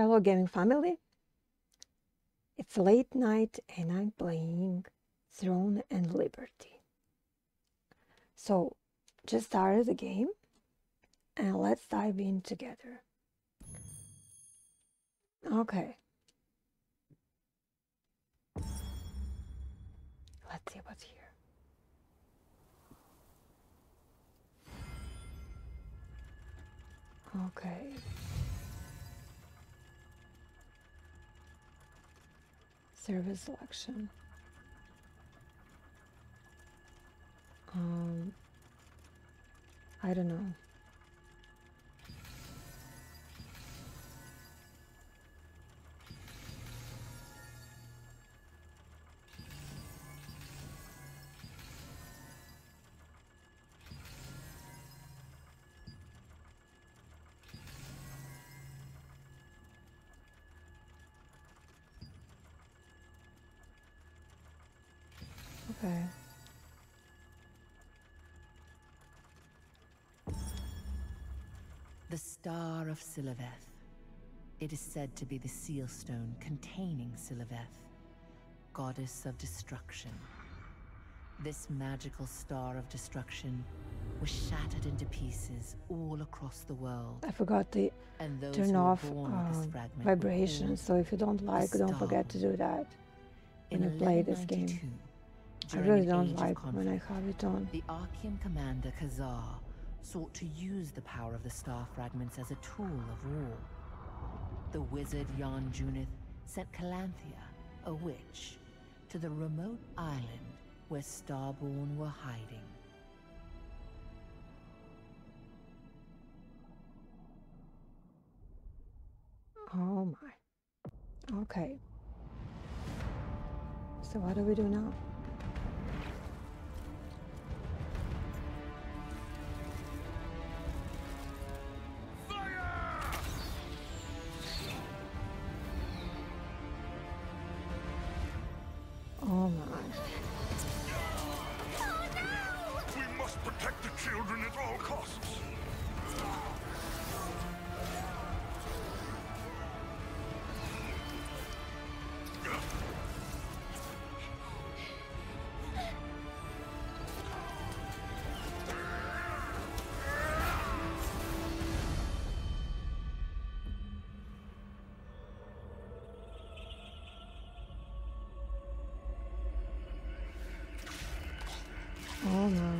Hello, gaming family. It's late night and I'm playing Throne and Liberty. So, just started the game and let's dive in together. Okay. Let's see what's here. Okay. Service selection. I don't know. Okay. The Star of Silaveth. It is said to be the seal stone containing Silaveth, goddess of destruction. This magical star of destruction was shattered into pieces all across the world. I forgot to turn off vibrations, so if you don't like, don't forget to do that when you play this game. During I really don't like conflict, when I have it on. The Archean commander Khazar sought to use the power of the star fragments as a tool of war. The wizard Yan Junith sent Calanthea, a witch, to the remote island where Starborn were hiding. Oh my. Okay. So what do we do now? Oh no.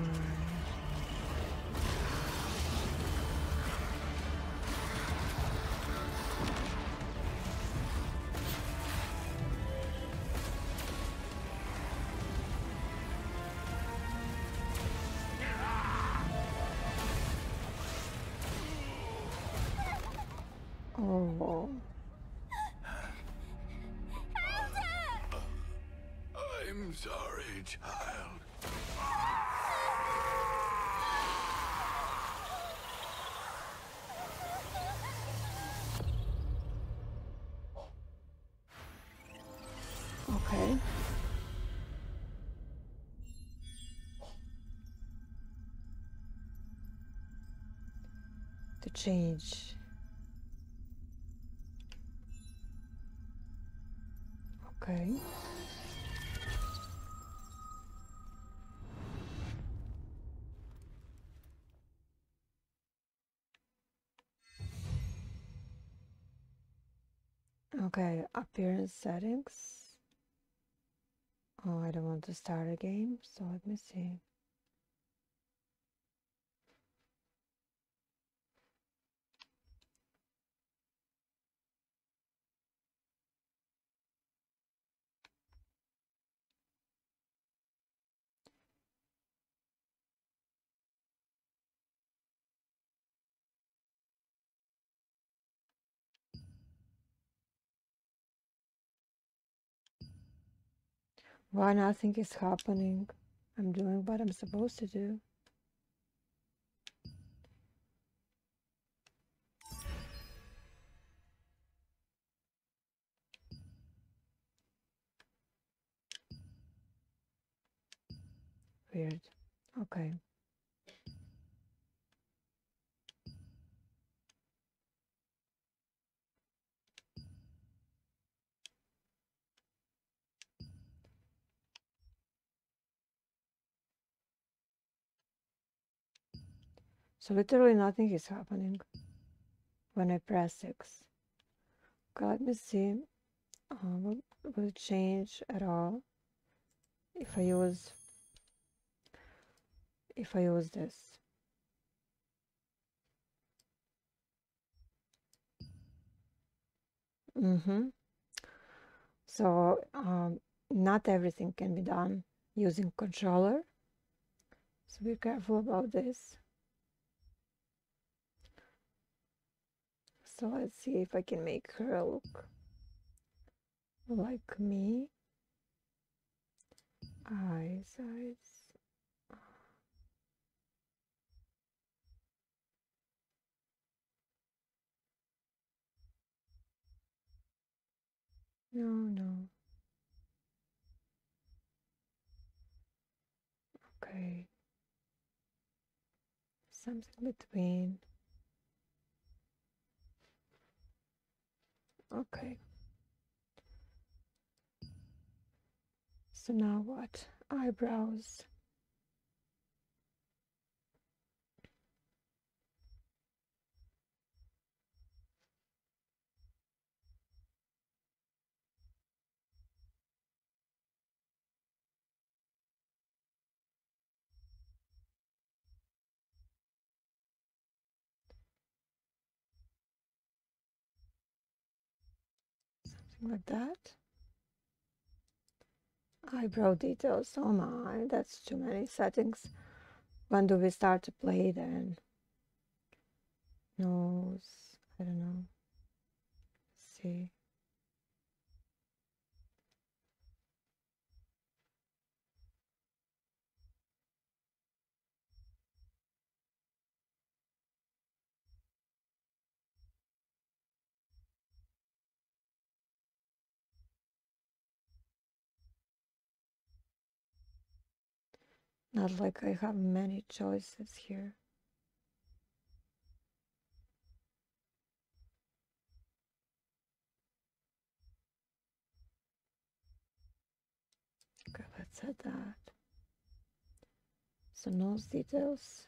Oh. I'm sorry, child. Change. Okay. Okay, appearance settings. Oh, I don't want to start a game, so let me see. Why nothing is happening? I'm doing what I'm supposed to do. Weird. Okay. So literally nothing is happening when I press 6. Okay, let me see. Will it change at all if I use this? So not everything can be done using controller, so be careful about this. So let's see if I can make her look like me. Eyes. No. Okay. Something between. Okay. So now what? Eyebrows. Something like that. Eyebrow details, oh my, that's too many settings. When do we start to play then? Nose, I don't know. Let's see. Not like I have many choices here. Okay, let's add that. So nose details.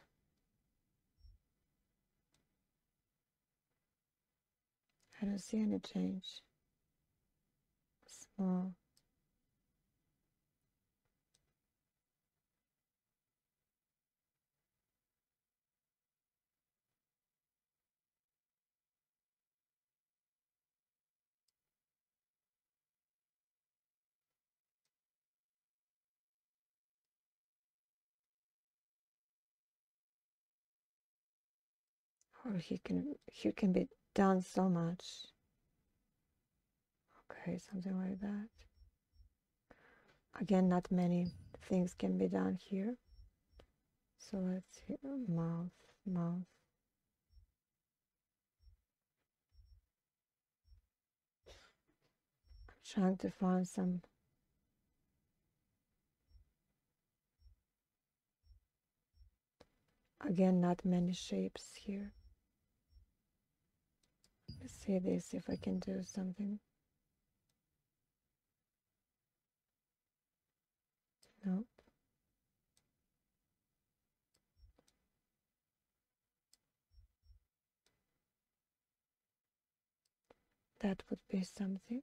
I don't see any change. Small. Or he can be done so much. Okay, something like that. Again, not many things can be done here. So let's see, mouth. I'm trying to find some. Again, not many shapes here. Let's see this, if I can do something. Nope. That would be something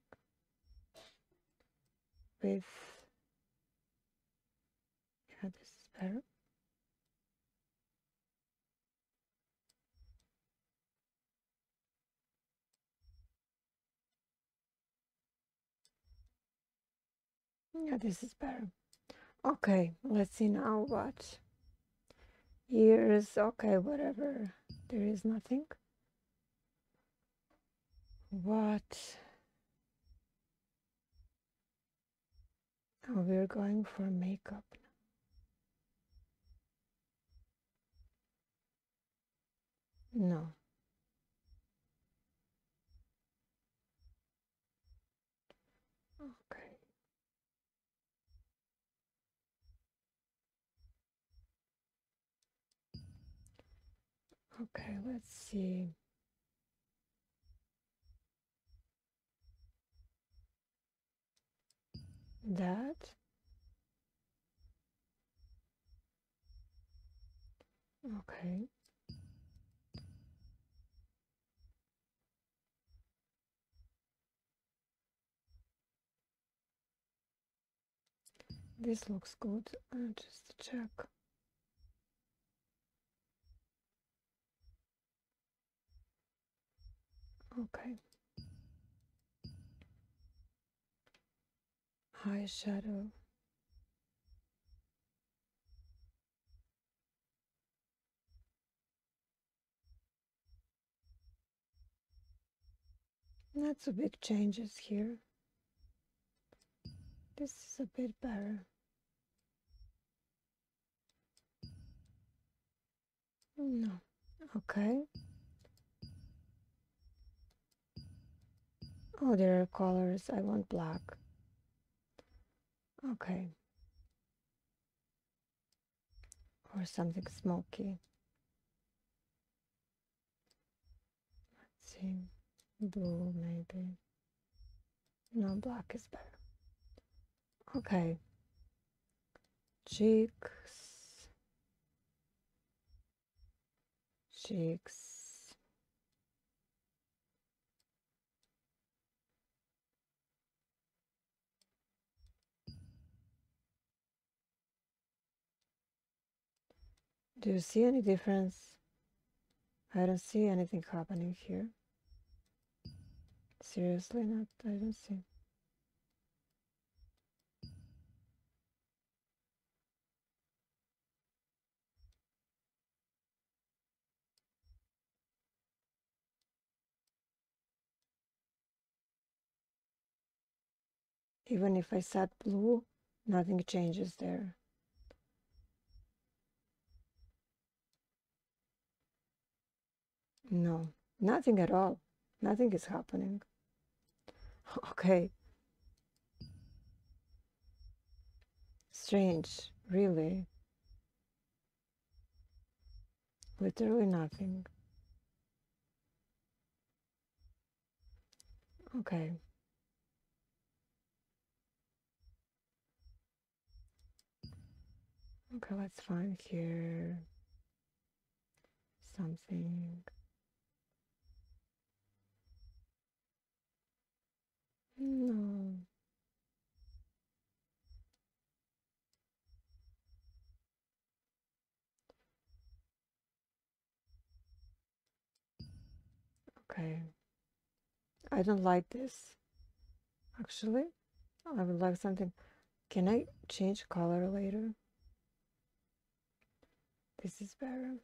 with, yeah, this is better. Yeah, this is better. Okay, let's see now what. Ears, okay, whatever. There is nothing. What? Oh, we're going for makeup. No. Okay. Okay, let's see. That. Okay. This looks good, just to check. Okay. High shadow. Not so big changes here. This is a bit better. No. Okay. Oh, there are colors. I want black. Okay. Or something smoky. Let's see. Blue, maybe. No, black is better. Okay. Cheeks. Cheeks. Do you see any difference? I don't see anything happening here. Seriously, not. I don't see. Even if I set blue, nothing changes there. No, nothing at all. Nothing is happening. Okay. Strange, really. Literally nothing. Okay. Okay, let's find here something. No. Okay. I don't like this. Actually, I would like something. Can I change color later? This is better.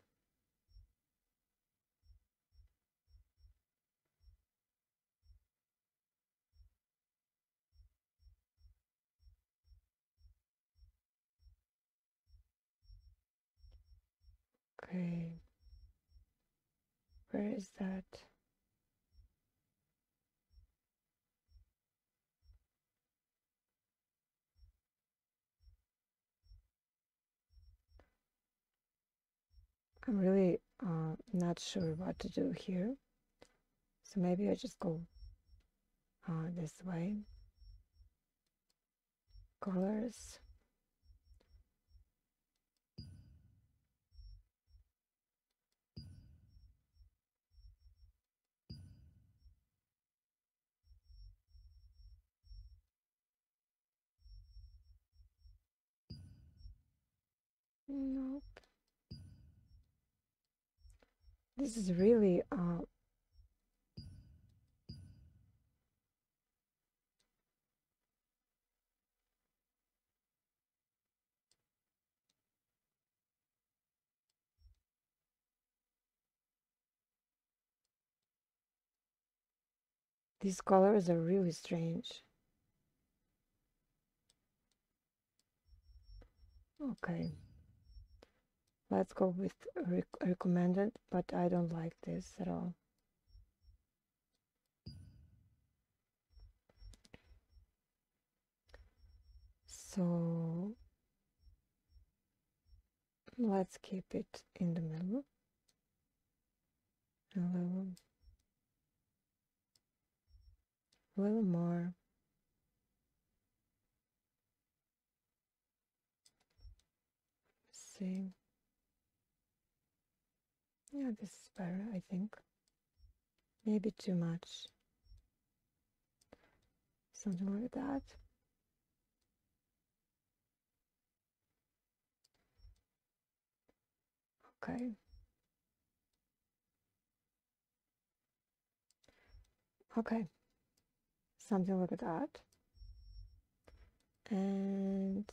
Okay, where is that? I'm really not sure what to do here, so maybe I just go this way. Colors. Nope. This is really these colors are really strange. Okay. Let's go with recommended, but I don't like this at all. So let's keep it in the middle. A little more. Let's see. Yeah, this is better, I think. Maybe too much. Something like that. Okay. Okay. Something like that. And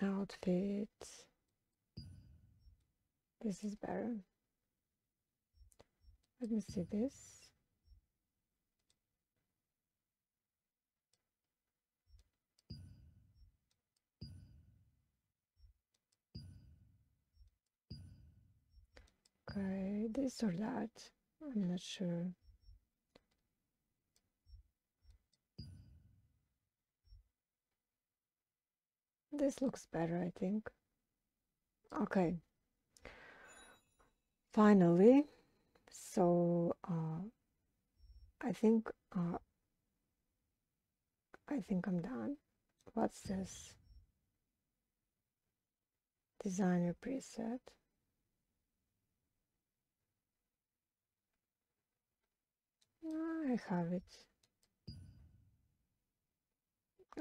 outfit. This is better. Let me see this. Okay, this or that, I'm not sure. This looks better, I think. Okay. Finally, so I think I'm done. What's this? Designer preset. I have it.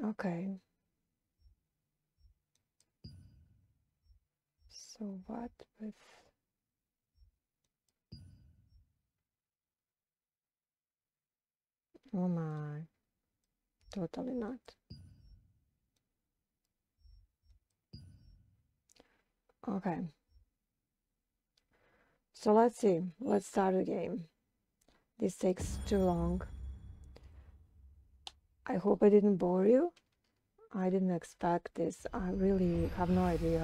Okay. So what with... Oh my, totally not. Okay. So let's see, let's start the game. This takes too long. I hope I didn't bore you. I didn't expect this. I really have no idea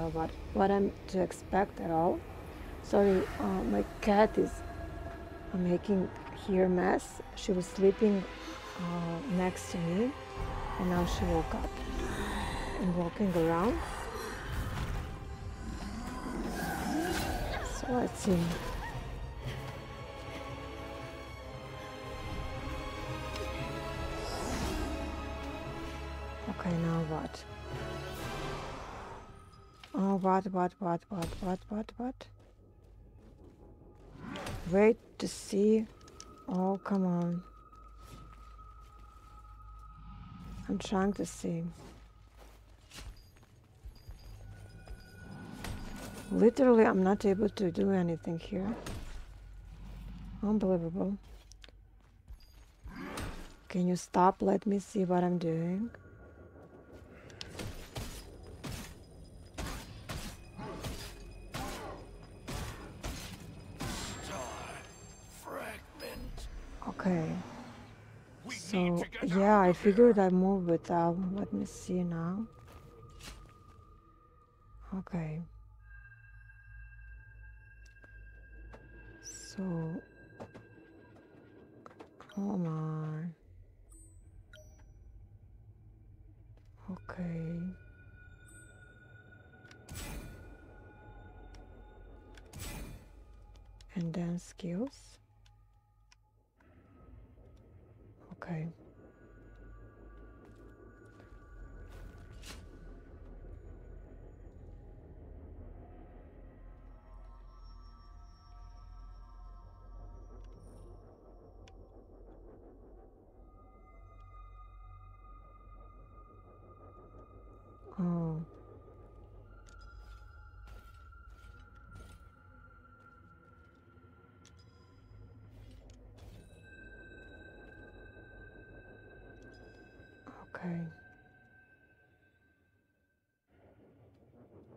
what I'm to expect at all. Sorry, my cat is making here mess. She was sleeping next to me, and now she woke up and walking around. So let's see. Okay, now what? Oh, what? Wait to see. Oh, come on. I'm trying to see. Literally, I'm not able to do anything here. Unbelievable. Can you stop? Let me see what I'm doing. Okay, so yeah, I figured I moved without. Let me see now. Okay, so oh my, okay, and then skills. Okay. Oh.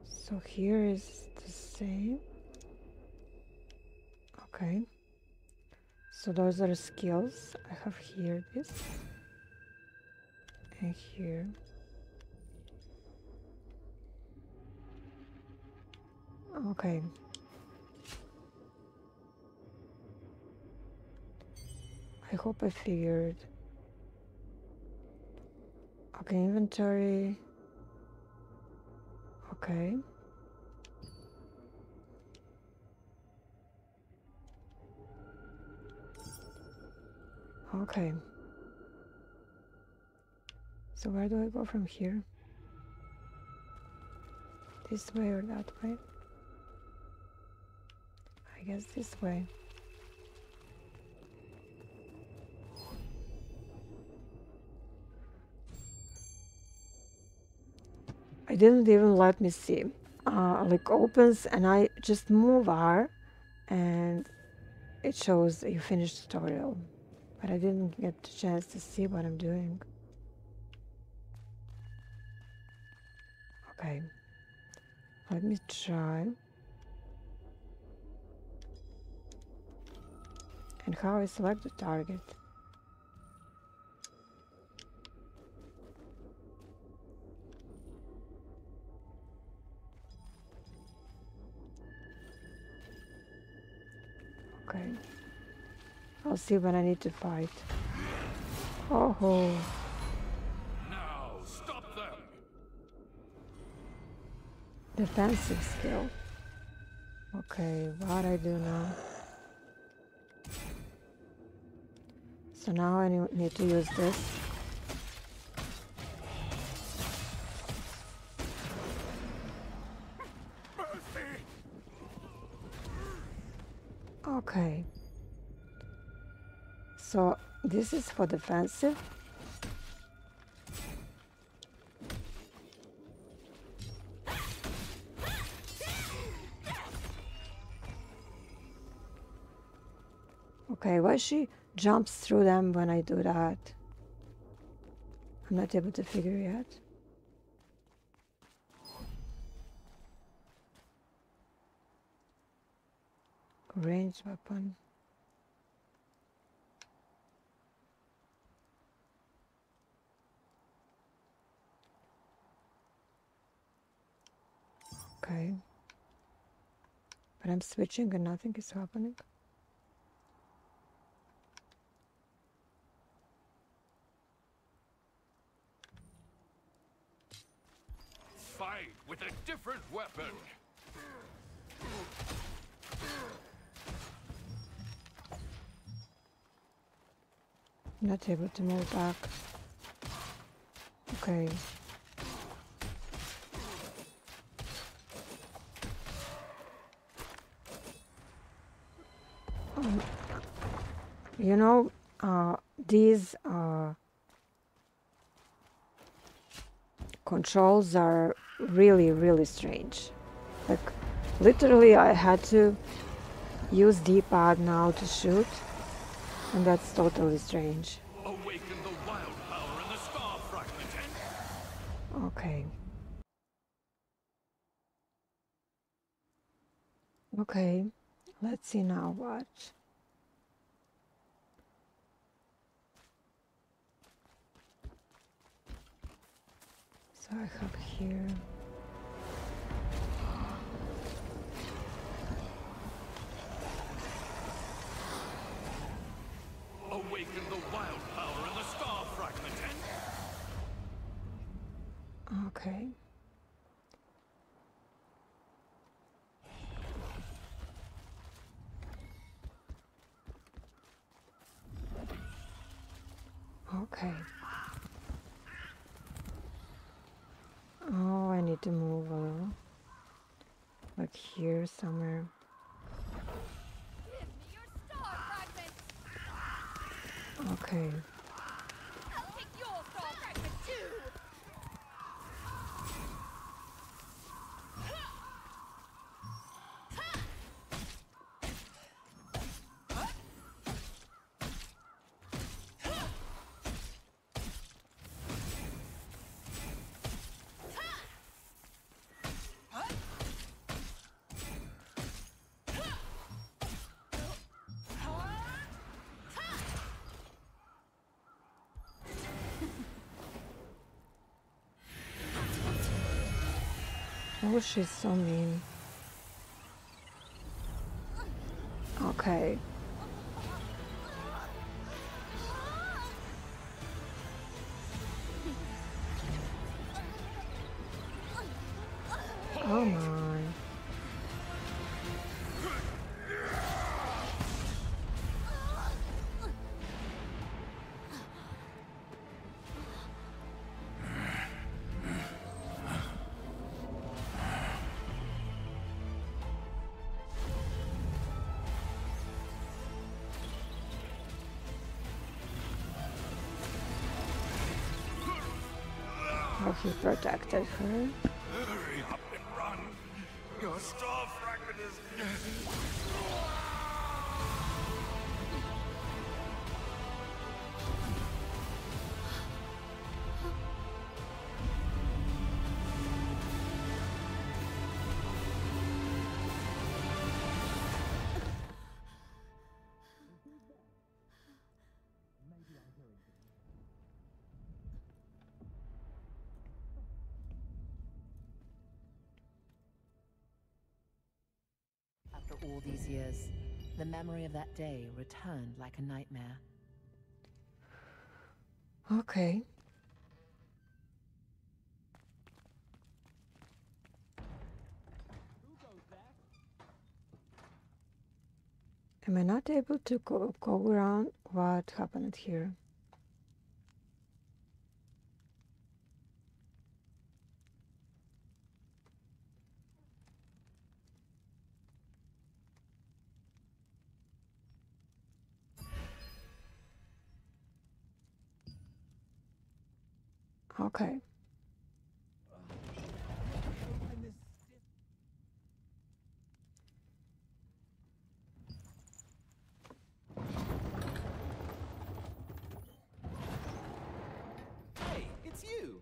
So here is the same. Okay. So those are skills. I have here this. And here. Okay. I hope I figured. Okay, inventory. Okay. Okay, so where do I go from here? This way or that way? I guess this way. It didn't even let me see. Like opens and I just move her and it shows you finished tutorial. But I didn't get the chance to see what I'm doing. Okay. Let me try. And how I select the target. Okay. I'll see when I need to fight. Oh. Now stop them. Defensive skill. Okay, what I do now? So now I need to use this. Okay. So this is for defensive. Okay, why she jumps through them when I do that? I'm not able to figure it out. Ranged weapon. Okay. But I'm switching and nothing is happening. Fight with a different weapon. Not able to move back. Okay. You know, these controls are really strange. Like, literally I had to use D-pad now to shoot. And that's totally strange. Awaken the wild power in the star fragment. Okay. Okay. Let's see now what. So I have here. Awaken the wild power in the star fragment. Okay. Okay. Oh, I need to move a little. Like here somewhere. Okay. I'll take your star fragment too. Oh, she's so mean. Okay. Oh my. Protected her. The star fragment is... After all these years, the memory of that day returned like a nightmare. Okay. Am I not able to go around? What happened here? Okay. Hey, it's you!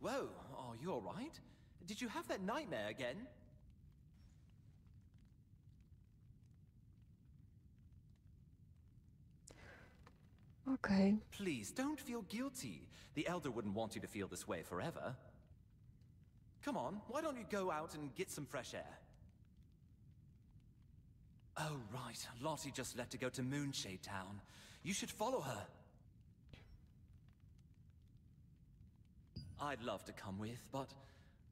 Whoa, are you alright? Did you have that nightmare again? Okay. Please, don't feel guilty. The Elder wouldn't want you to feel this way forever. Come on, why don't you go out and get some fresh air? Oh, right. Lottie just left to go to Moonshade Town. You should follow her. I'd love to come with, but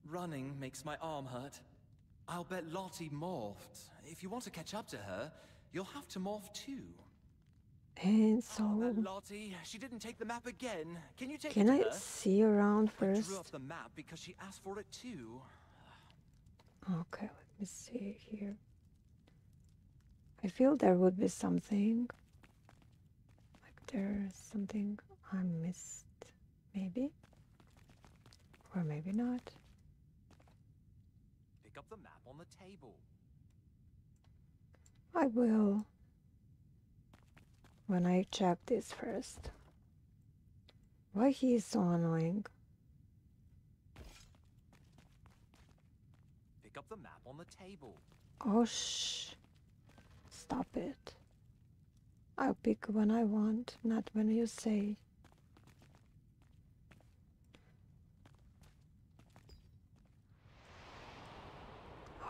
running makes my arm hurt. I'll bet Lottie morphed. If you want to catch up to her, you'll have to morph too. And so, Lottie, she didn't take the map again. Can you take Can I see around first? I drew up the map because she asked for it too. Okay, let me see here. I feel there would be something. Like there's something I missed, maybe, or maybe not. Pick up the map on the table. I will. When I check this first. Why he is so annoying? Pick up the map on the table. Oh shh. Stop it. I'll pick when I want, not when you say.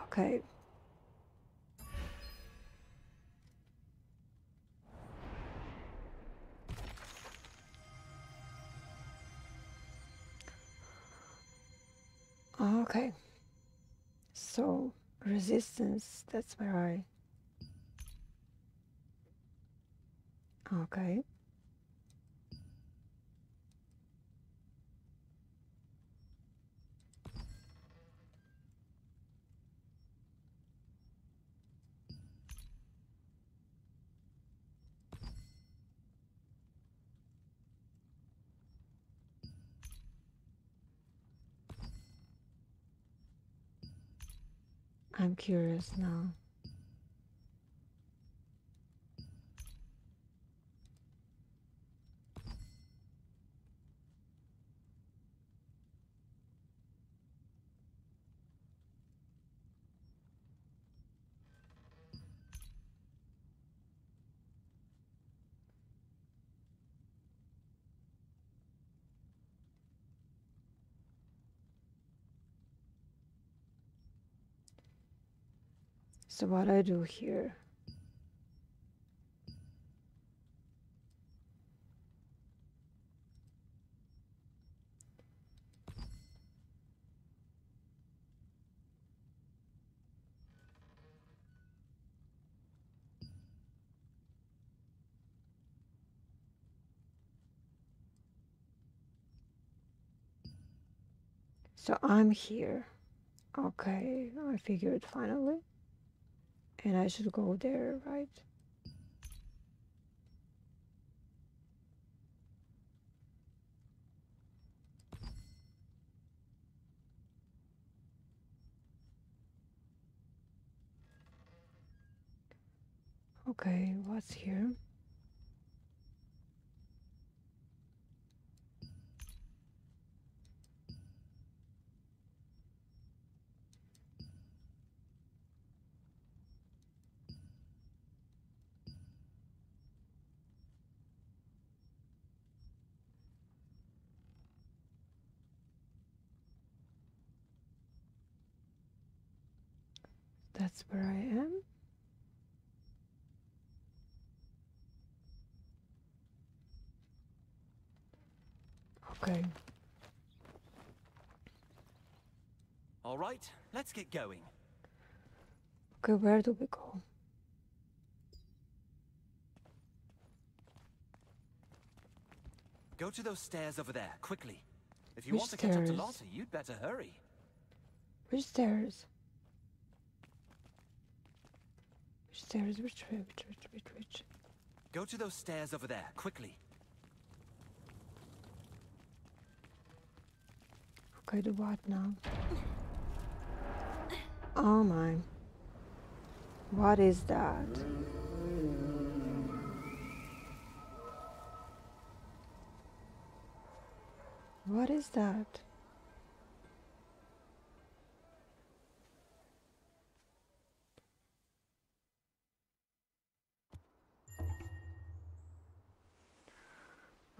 Okay. Okay, so resistance, that's where I... Okay. I'm curious now. So what I do here? So I'm here. Okay, I figured finally. And I should go there, right? Okay, what's here? That's where I am. Okay. All right, let's get going. Okay, where do we go? Go to those stairs over there, quickly. If you want to catch up to Lottie, you'd better hurry. Which stairs? Stairs, which. Go to those stairs over there, quickly. Okay, do what now? Oh my. What is that? What is that?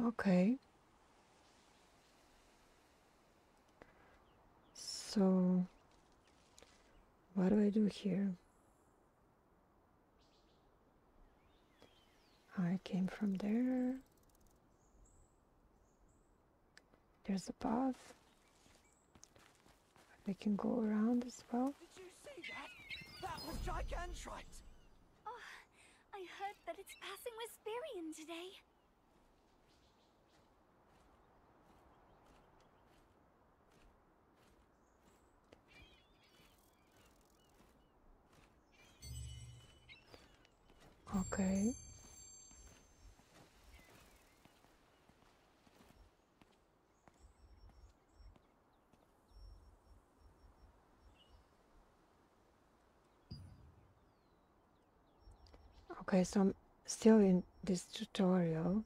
Okay. So, what do I do here? I came from there. There's a path. We can go around as well. Did you see that? That was Gigantrite. Oh, I heard that it's passing Whisperian today. Okay. Okay, so I'm still in this tutorial.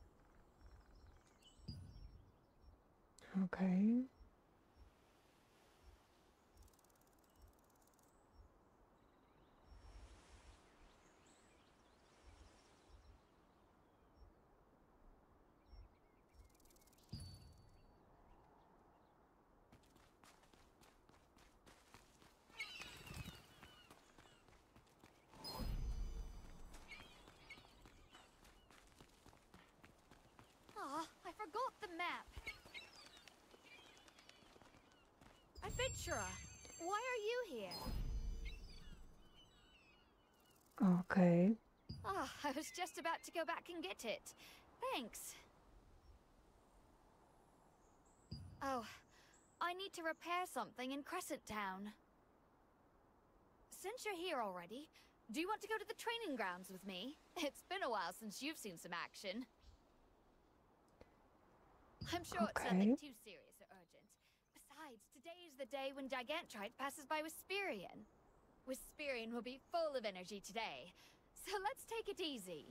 Okay. Adventurer, why are you here? Okay. Ah, I was just about to go back and get it. Thanks. Oh, I need to repair something in Crescent Town. Since you're here already, do you want to go to the training grounds with me? It's been a while since you've seen some action. I'm sure it's nothing too serious or urgent. Besides, today is the day when Gigantrite passes by Whisperian. Whisperian will be full of energy today, so let's take it easy.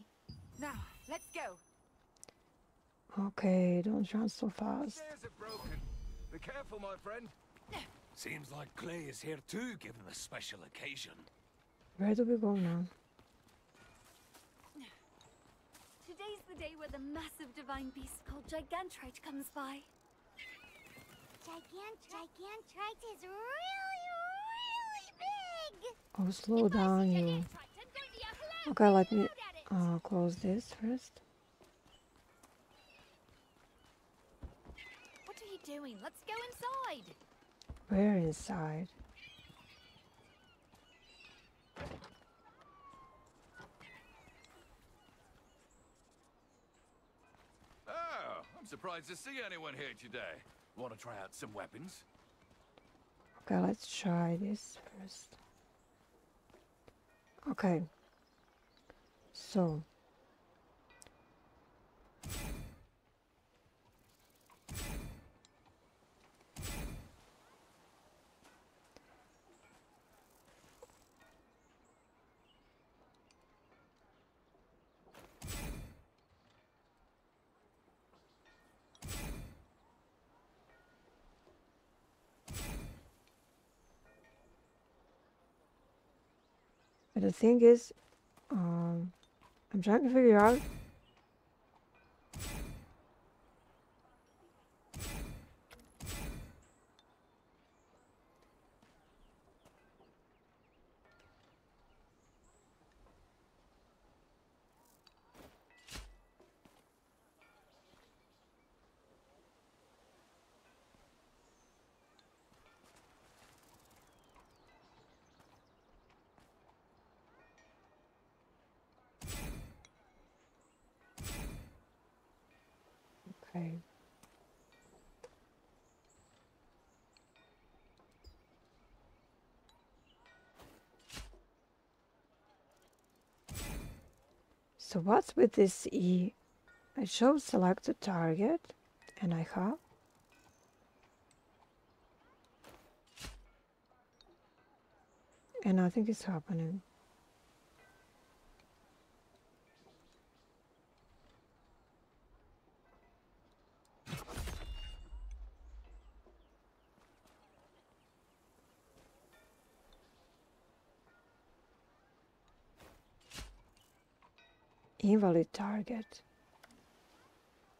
Now, let's go. Okay, don't run so fast. The stairs are broken. Be careful, my friend. Seems like Clay is here too, given the special occasion. Where do we go now? Today's the day where the massive divine beast called Gigantrite comes by. Gigantrite is really, really big! Oh, slow down, you. Okay, let me close this first. What are you doing? Let's go inside! We're inside. Surprised to see anyone here today. Want to try out some weapons? Okay, let's try this first. Okay. So. But the thing is, I'm trying to figure out so what's with this E? I shall select the target and I have and nothing is happening. Invalid target.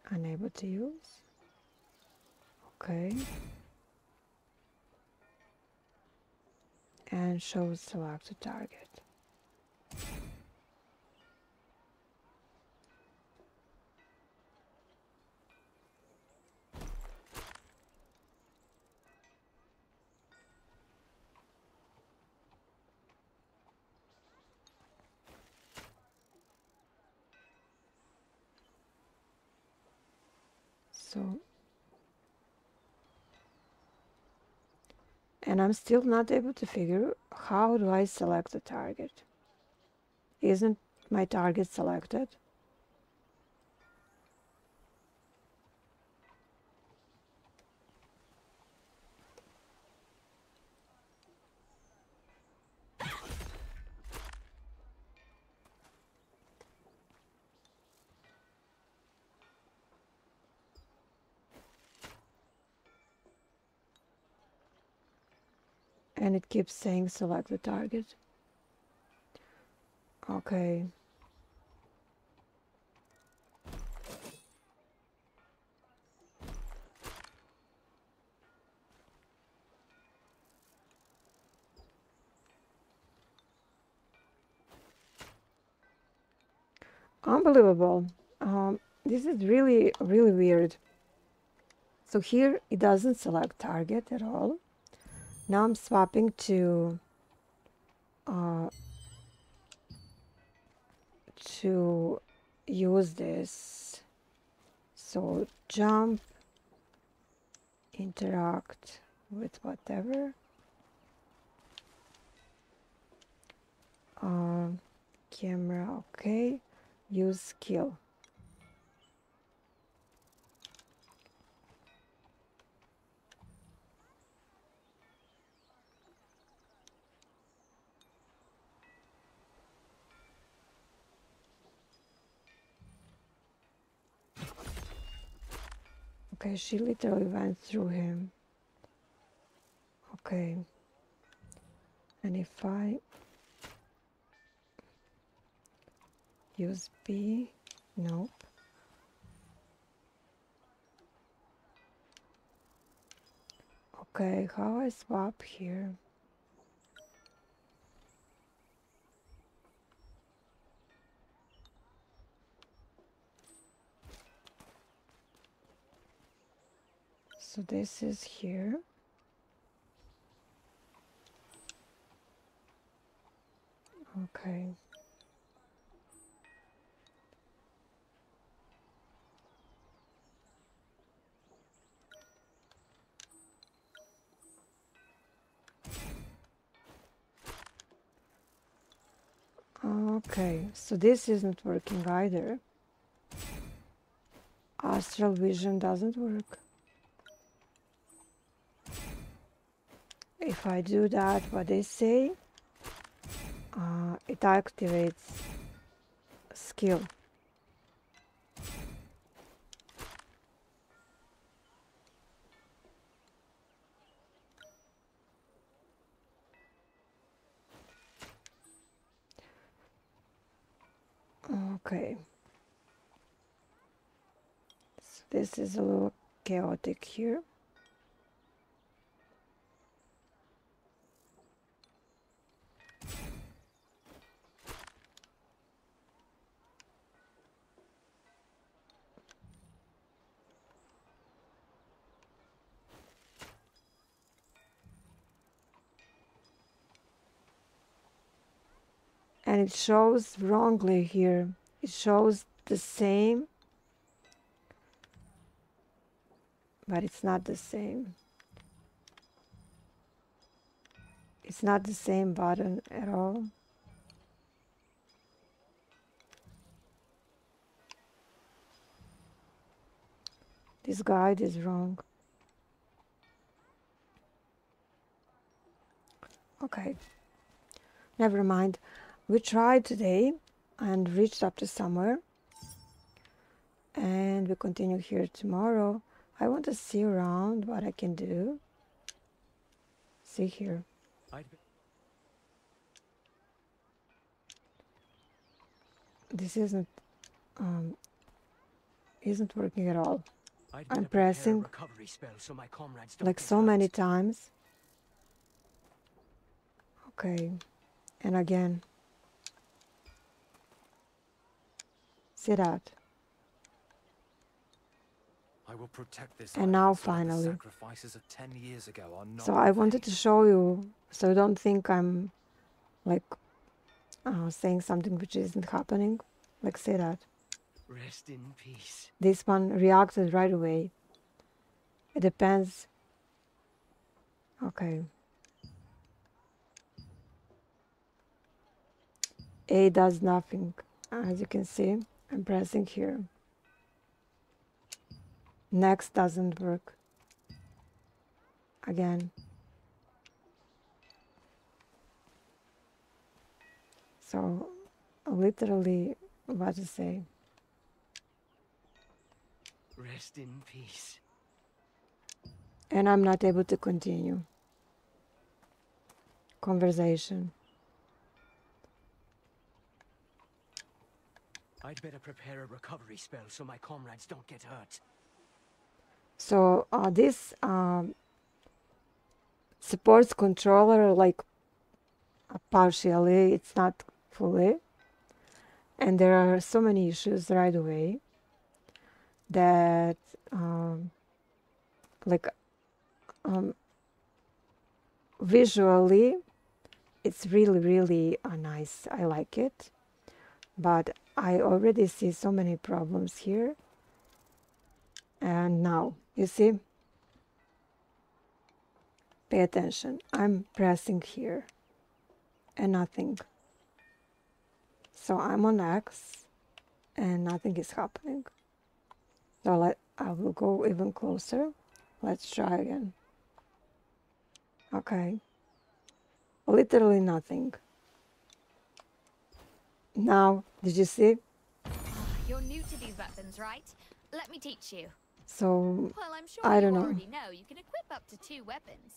Unable to use. Okay. And show select the target. And I'm still not able to figure how do I select the target. Isn't my target selected? And it keeps saying select the target. Okay. Unbelievable. This is really, really weird. So here it doesn't select target at all. Now I'm swapping to use this. So jump, interact with whatever. Camera, okay. Use skill. Okay, she literally went through him. Okay. And if I use B, nope. Okay, how I swap here? So this is here. Okay. Okay, so this isn't working either. Astral vision doesn't work. If I do that, what they say, it activates skill. Okay. So this is a little chaotic here. And it shows wrongly here. It shows the same, but it's not the same. It's not the same button at all. This guide is wrong. Okay, never mind. We tried today and reached up to somewhere, and we continue here tomorrow. I want to see around what I can do. See here. This isn't working at all. I'm pressing like so many times. Okay, and again. Sit out. I will protect this. And now finally. Sacrifices of 10 years ago are not so I wanted to show you, so don't think I'm like saying something which isn't happening. Like say that. Rest in peace. This one reacted right away. It depends. Okay. A does nothing. As you can see, I'm pressing here. Next doesn't work. Again. So, literally, what to say? Rest in peace. And I'm not able to continue. Conversation. I'd better prepare a recovery spell so my comrades don't get hurt. So this supports controller like partially, it's not fully. And there are so many issues right away that visually it's really nice. I like it. But I already see so many problems here. And now, you see? Pay attention. I'm pressing here. And nothing. So I'm on X. And nothing is happening. So I will go even closer. Let's try again. Okay. Literally nothing. Now, did you see? You're new to these weapons, right? Let me teach you. So, well, I'm sure I don't know. You can equip up to 2 weapons.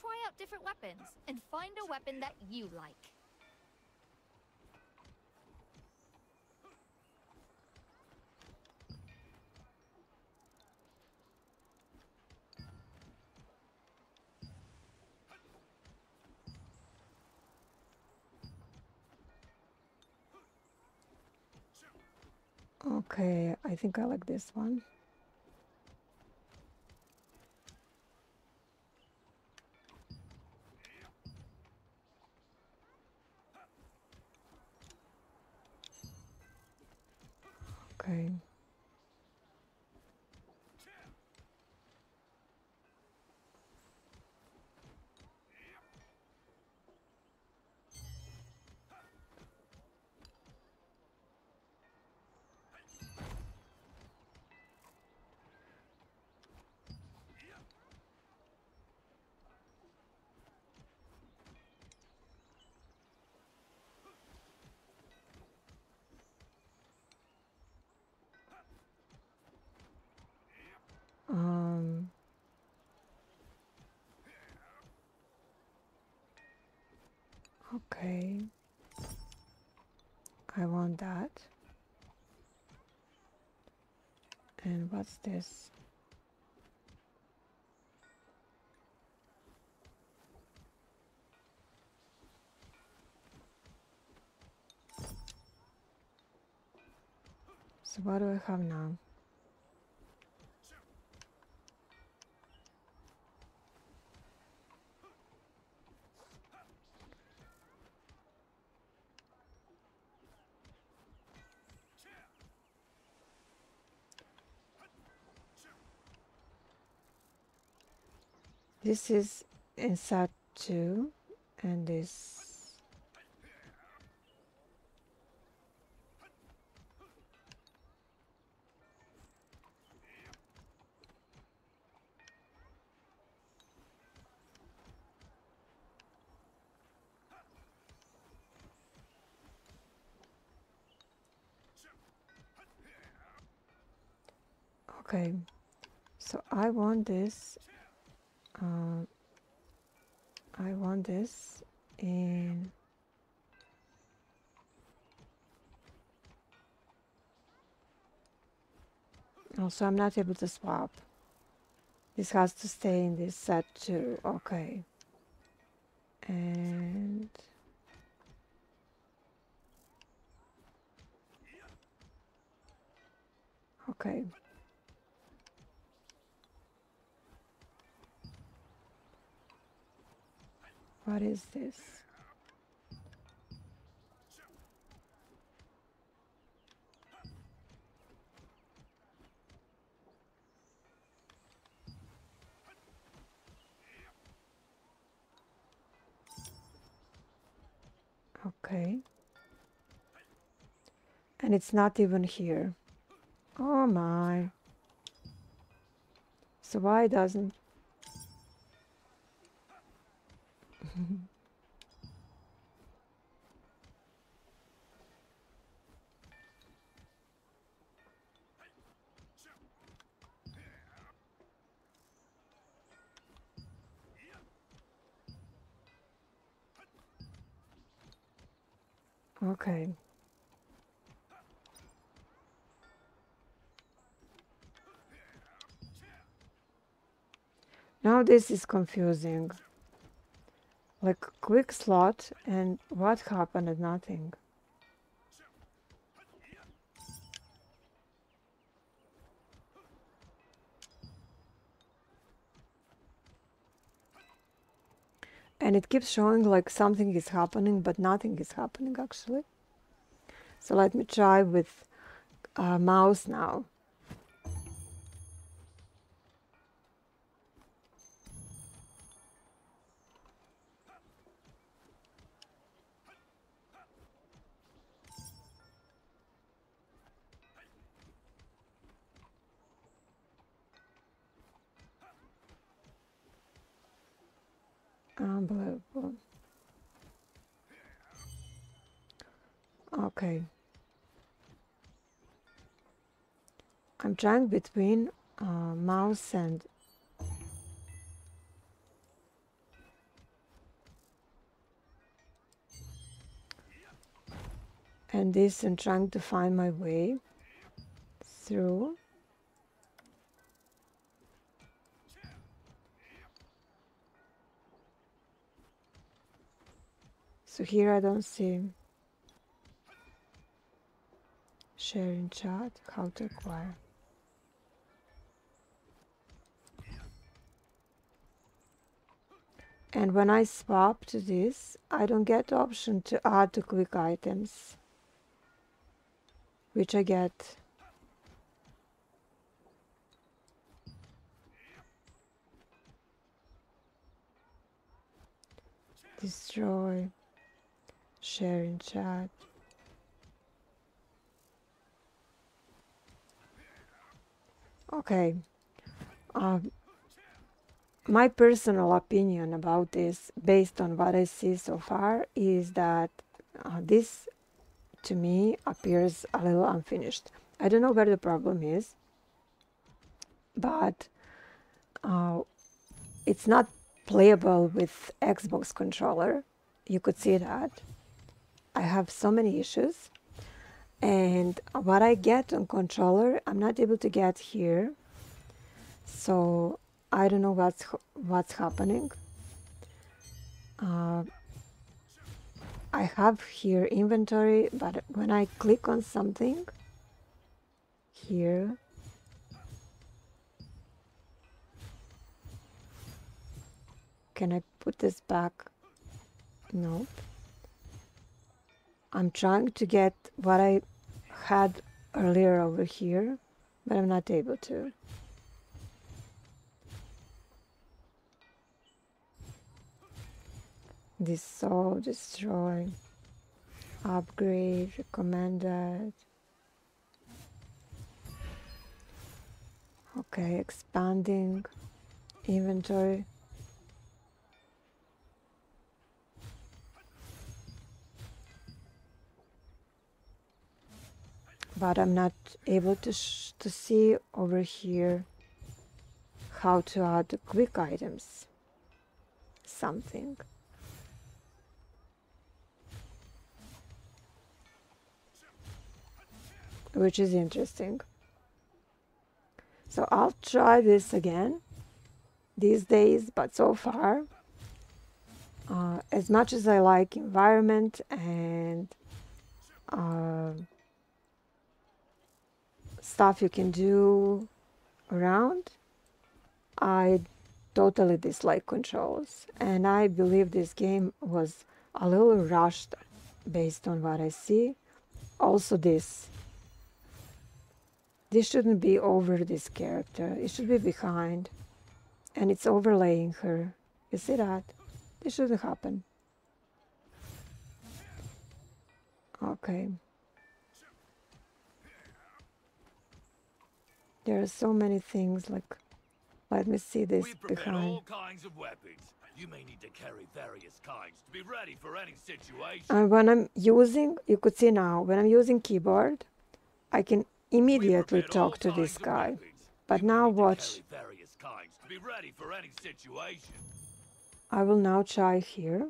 Try out different weapons and find a weapon that you like. Okay, I think I like this one. Okay. I want that. And what's this? So what do I have now? This is inside two, and this. Okay, so I want this. I want this in also. I'm not able to swap. This has to stay in this set too. Okay, and okay. What is this? Okay. And it's not even here. Oh my. So why doesn't... Okay. Now this is confusing. Like quick slot, and what happened and nothing. And it keeps showing like something is happening, but nothing is happening actually. So let me try with a mouse now. Unbelievable. Okay. I'm trying between mouse and... and this, and trying to find my way through. So here I don't see sharing chat, how to acquire. And when I swap to this, I don't get the option to add to quick items, which I get. Destroy. Share in chat. Okay. My personal opinion about this, based on what I see so far, is that this, to me, appears a little unfinished. I don't know where the problem is, but it's not playable with Xbox controller. You could see that. I have so many issues, And what I get on controller, I'm not able to get here. So I don't know what's happening. I have here inventory, but when I click on something here, can I put this back? No. I'm trying to get what I had earlier over here, but I'm not able to. This soul destroy, upgrade recommended. Okay, expanding inventory. But I'm not able to see over here how to add quick items, something. Which is interesting. So I'll try this again these days, but so far, as much as I like environment and stuff you can do around, I totally dislike controls. And I believe this game was a little rushed based on what I see. Also this shouldn't be over this character. It should be behind. And it's overlaying her. You see that? This shouldn't happen. Okay. There are so many things, like, let me see this behind. All kinds of weapons. You may need to carry various kinds to be ready for any situation. And when I'm using, you could see now, when I'm using keyboard, I can immediately talk to this guy, but now watch. I will now try here.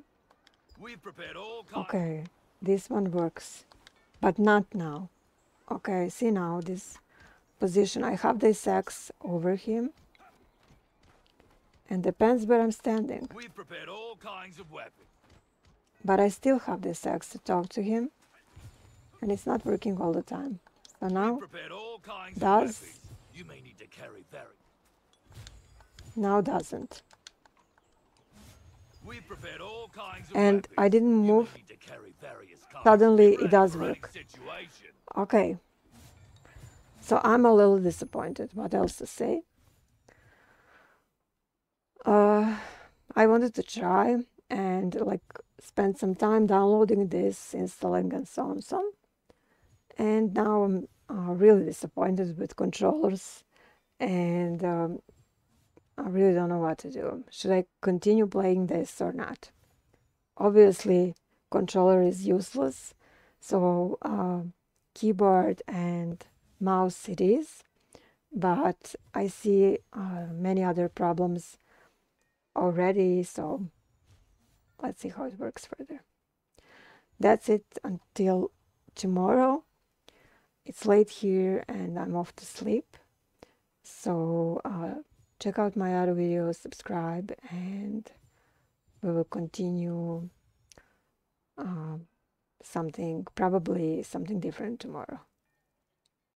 Okay, this one works, but not now. Okay, see now this position. I have this axe over him, and depends where I'm standing. But I still have this axe to talk to him, and it's not working all the time. So now, does, now doesn't. And I didn't move, suddenly it does work. Okay, so I'm a little disappointed, what else to say? I wanted to try and like spend some time downloading this, installing and so on, so on. And now I'm really disappointed with controllers, and I really don't know what to do. Should I continue playing this or not? Obviously, controller is useless, so keyboard and mouse it is, but I see many other problems already, so let's see how it works further. That's it until tomorrow. It's late here and I'm off to sleep, so check out my other videos, subscribe, and we will continue something, probably something different tomorrow.